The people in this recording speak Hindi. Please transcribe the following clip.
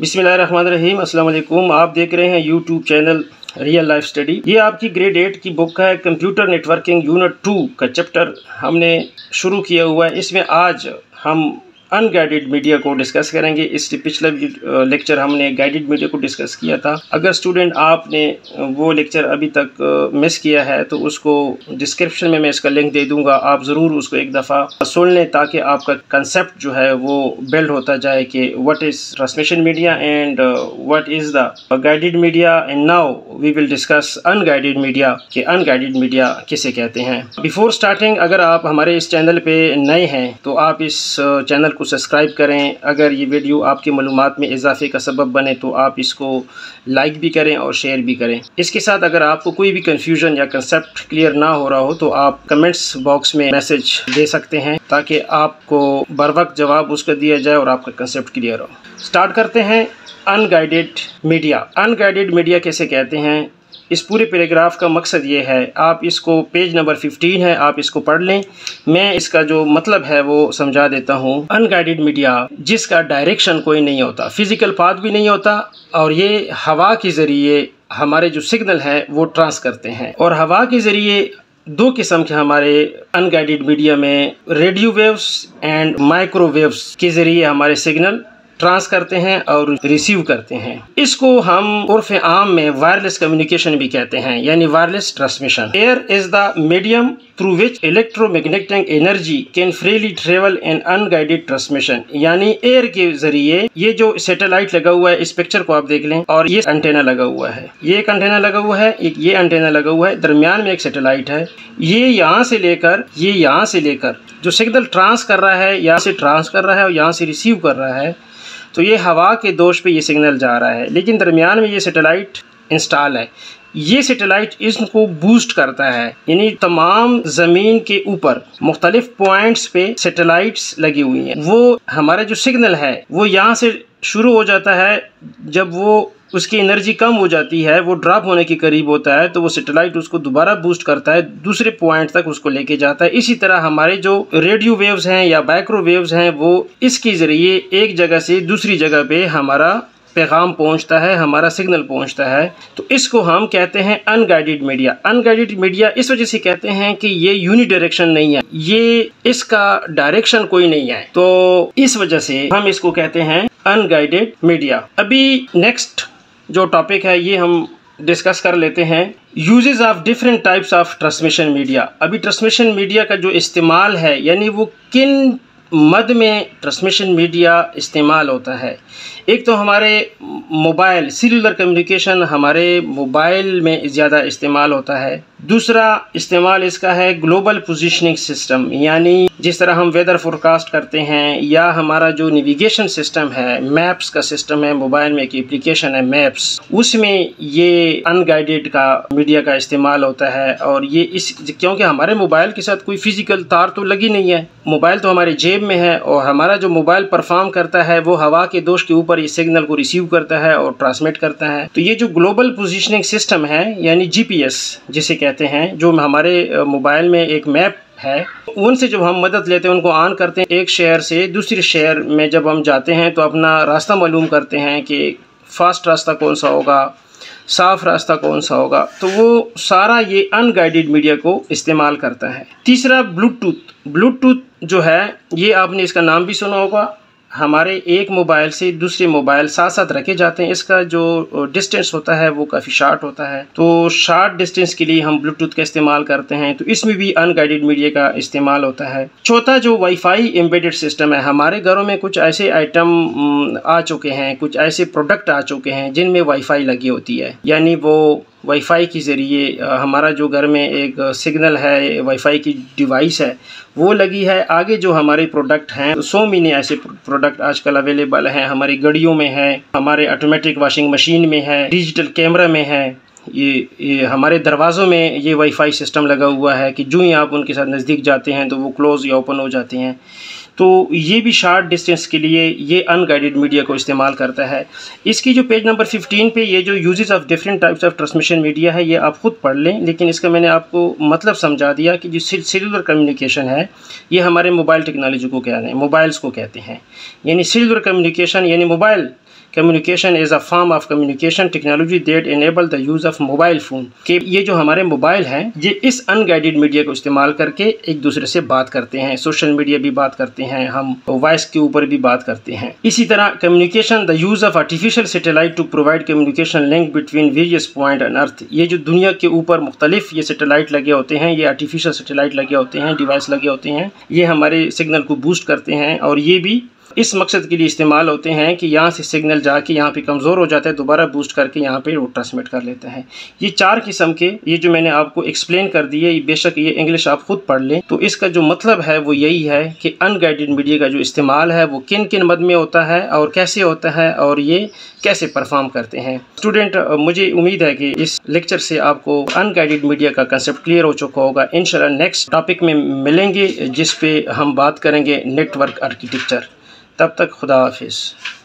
बिस्मिल्लाहिर्रहमानिर्रहीम, अस्सलाम वालेकुम। आप देख रहे हैं YouTube channel real life study. ये आपकी ग्रेड 8 की बुक है, कंप्यूटर नेटवर्किंग यूनिट 2 का चैप्टर हमने शुरू किया हुआ है। इसमें आज हम अनगाइडेड मीडिया को डिस्कस करेंगे। इससे पिछला लेक्चर हमने गाइडेड मीडिया को डिस्कस किया था। अगर स्टूडेंट आपने वो लेक्चर अभी तक मिस किया है तो उसको डिस्क्रिप्शन में मैं इसका लिंक दे दूंगा, आप ज़रूर उसको एक दफ़ा सुन लें ताकि आपका कंसेप्ट जो है वो बिल्ड होता जाए कि what is transmission media and what is the guided media. And now we will discuss unguided media कि अनगाइडेड मीडिया किसे कहते हैं। बिफोर स्टार्टिंग, अगर आप हमारे इस चैनल पर नए हैं तो आप इस चैनल को सब्सक्राइब करें। अगर ये वीडियो आपकी मालूमात में इजाफे का सबब बने तो आप इसको लाइक भी करें और शेयर भी करें। इसके साथ अगर आपको कोई भी कंफ्यूजन या कंसेप्ट क्लियर ना हो रहा हो तो आप कमेंट्स बॉक्स में मैसेज दे सकते हैं ताकि आपको बर वक्त जवाब उसका दिया जाए और आपका कंसेप्ट क्लियर हो। स्टार्ट करते हैं अनगाइडेड मीडिया। अनगाइडेड मीडिया कैसे कहते हैं? इस पूरे पैराग्राफ का मकसद ये है, आप इसको पेज नंबर 15 है, आप इसको पढ़ लें। मैं इसका जो मतलब है वो समझा देता हूँ। अनगाइडेड मीडिया जिसका डायरेक्शन कोई नहीं होता, फिज़िकल पाथ भी नहीं होता, और ये हवा के ज़रिए हमारे जो सिग्नल है वो ट्रांस करते हैं। और हवा के ज़रिए दो किस्म के हमारे अनगाइडेड मीडिया में रेडियो वेव्स एंड माइक्रोवेव्स के ज़रिए हमारे सिग्नल ट्रांस करते हैं और रिसीव करते हैं। इसको हम उर्फ आम में वायरलेस कम्युनिकेशन भी कहते हैं, यानी wireless transmission. Air is the medium through which electromagnetic energy can freely travel and unguided transmission, यानी एयर के जरिए। ये जो सैटेलाइट लगा हुआ है, इस पिक्चर को आप देख लें, और ये एंटेना लगा हुआ है, ये एक एंटेना लगा हुआ है, एक ये एंटेना लगा हुआ है, दरमियान में एक सैटेलाइट है। ये यहाँ से लेकर जो सिग्नल ट्रांस कर रहा है, यहाँ से ट्रांस कर रहा है और यहाँ से रिसीव कर रहा है, तो ये हवा के दोष पे ये सिग्नल जा रहा है। लेकिन दरमियान में ये सैटेलाइट इंस्टॉल है, ये सैटेलाइट इसको बूस्ट करता है, यानी तमाम ज़मीन के ऊपर मुख्तलिफ पॉइंट्स पे सैटेलाइट्स लगी हुई हैं। वो हमारा जो सिग्नल है वो यहाँ से शुरू हो जाता है, जब वो उसकी एनर्जी कम हो जाती है, वो ड्रॉप होने के करीब होता है, तो वो सैटेलाइट उसको दोबारा बूस्ट करता है, दूसरे पॉइंट तक उसको लेके जाता है। इसी तरह हमारे जो रेडियो वेव्स हैं या माइक्रोवेव्स हैं, वो इसके ज़रिए एक जगह से दूसरी जगह पे हमारा पैगाम पहुंचता है, हमारा सिग्नल पहुंचता है। तो इसको हम कहते हैं अनगाइडेड मीडिया। अनगाइडेड मीडिया इस वजह से कहते हैं कि ये यूनि डायरेक्शन नहीं है, ये इसका डायरेक्शन कोई नहीं है, तो इस वजह से हम इसको कहते हैं अनगाइडेड मीडिया। अभी नेक्स्ट जो टॉपिक है ये हम डिस्कस कर लेते हैं, uses of different types of transmission media. अभी ट्रांसमिशन मीडिया का जो इस्तेमाल है, यानी वो किन मद में ट्रांसमिशन मीडिया इस्तेमाल होता है। एक तो हमारे मोबाइल सेलुलर कम्युनिकेशन, हमारे मोबाइल में ज़्यादा इस्तेमाल होता है। दूसरा इस्तेमाल इसका है ग्लोबल पोजीशनिंग सिस्टम, यानी जिस तरह हम वेदर फोरकास्ट करते हैं या हमारा जो नेविगेशन सिस्टम है, मैप्स का सिस्टम है, मोबाइल में एक एप्लीकेशन है मैप्स, उसमें ये अनगाइडेड का मीडिया का इस्तेमाल होता है। और ये इस क्योंकि हमारे मोबाइल के साथ कोई फिज़िकल तार तो लगी नहीं है, मोबाइल तो हमारे जेब में है, और हमारा जो मोबाइल परफॉर्म करता है वो हवा के दोष के ऊपर इस सिग्नल को रिसीव करता है और ट्रांसमिट करता है। तो ये जो ग्लोबल पोजीशनिंग सिस्टम है, यानी GPS जिसे कहते हैं, जो हमारे मोबाइल में एक मैप है, उनसे जब हम मदद लेते हैं, उनको ऑन करते हैं, एक शहर से दूसरे शहर में जब हम जाते हैं तो अपना रास्ता मालूम करते हैं कि फास्ट रास्ता कौन सा होगा, साफ रास्ता कौन सा होगा, तो वो सारा ये अनगाइडेड मीडिया को इस्तेमाल करता है। तीसरा ब्लूटूथ। ब्लूटूथ जो है ये आपने इसका नाम भी सुना होगा, हमारे एक मोबाइल से दूसरे मोबाइल साथ साथ रखे जाते हैं, इसका जो डिस्टेंस होता है वो काफ़ी शार्ट होता है, तो शार्ट डिस्टेंस के लिए हम ब्लूटूथ का इस्तेमाल करते हैं, तो इसमें भी अनगाइडेड मीडिया का इस्तेमाल होता है। चौथा जो वाईफाई एम्बेडेड सिस्टम है, हमारे घरों में कुछ ऐसे आइटम आ चुके हैं, कुछ ऐसे प्रोडक्ट आ चुके हैं जिनमें वाईफाई लगी होती है, यानी वो वाईफाई के ज़रिए हमारा जो घर में एक सिग्नल है, वाईफाई की डिवाइस है वो लगी है। आगे जो हमारे प्रोडक्ट हैं, तो 100 मिलियन ऐसे प्रोडक्ट आजकल अवेलेबल हैं, हमारी घड़ियों में है, हमारे ऑटोमेटिक वॉशिंग मशीन में है, डिजिटल कैमरा में है, ये हमारे दरवाज़ों में ये वाईफाई सिस्टम लगा हुआ है कि जो ही आप उनके साथ नज़दीक जाते हैं तो वो क्लोज़ या ओपन हो जाते हैं, तो ये भी शार्ट डिस्टेंस के लिए ये अनगाइडेड मीडिया को इस्तेमाल करता है। इसकी जो पेज नंबर 15 पे ये जो uses of different types of transmission media है, ये आप ख़ुद पढ़ लें, लेकिन इसका मैंने आपको मतलब समझा दिया कि जो सेलुलर कम्युनिकेशन है ये हमारे मोबाइल टेक्नोलॉजी को कहते हैं, मोबाइल्स को कहते हैं, यानी सेलुलर कम्युनिकेशन यानी mobile communication is a form of communication technology that enable the use of mobile phone. कि ये जो हमारे मोबाइल हैं ये इस अनगाइडेड मीडिया को इस्तेमाल करके एक दूसरे से बात करते हैं, सोशल मीडिया भी बात करते हैं, हम वॉइस के ऊपर भी बात करते हैं। इसी तरह communication the use of artificial satellite to provide communication link between various point on earth. ये जो दुनिया के ऊपर मुख्तलिफ ये सेटेलाइट लगे होते हैं, ये आर्टिफिशियल सेटेलाइट लगे होते हैं, डिवाइस लगे होते हैं, ये हमारे सिग्नल को बूस्ट करते हैं और ये भी इस मकसद के लिए इस्तेमाल होते हैं कि यहाँ से सिग्नल जाके यहाँ पे कमज़ोर हो जाता है, दोबारा बूस्ट करके यहाँ पे वो ट्रांसमिट कर लेते हैं। ये चार किस्म के ये जो मैंने आपको एक्सप्लेन कर दिए, ये बेशक ये इंग्लिश आप ख़ुद पढ़ लें, तो इसका जो मतलब है वो यही है कि अनगाइडेड मीडिया का जो इस्तेमाल है वो किन किन मद में होता है और कैसे होता है और ये कैसे परफॉर्म करते हैं। स्टूडेंट, मुझे उम्मीद है कि इस लेक्चर से आपको अनगाइडेड मीडिया का कंसेप्ट क्लियर हो चुका होगा। इंशाल्लाह नेक्स्ट टॉपिक में मिलेंगे जिस पे हम बात करेंगे नेटवर्क आर्किटेक्चर। तब तक खुदा हाफिज़।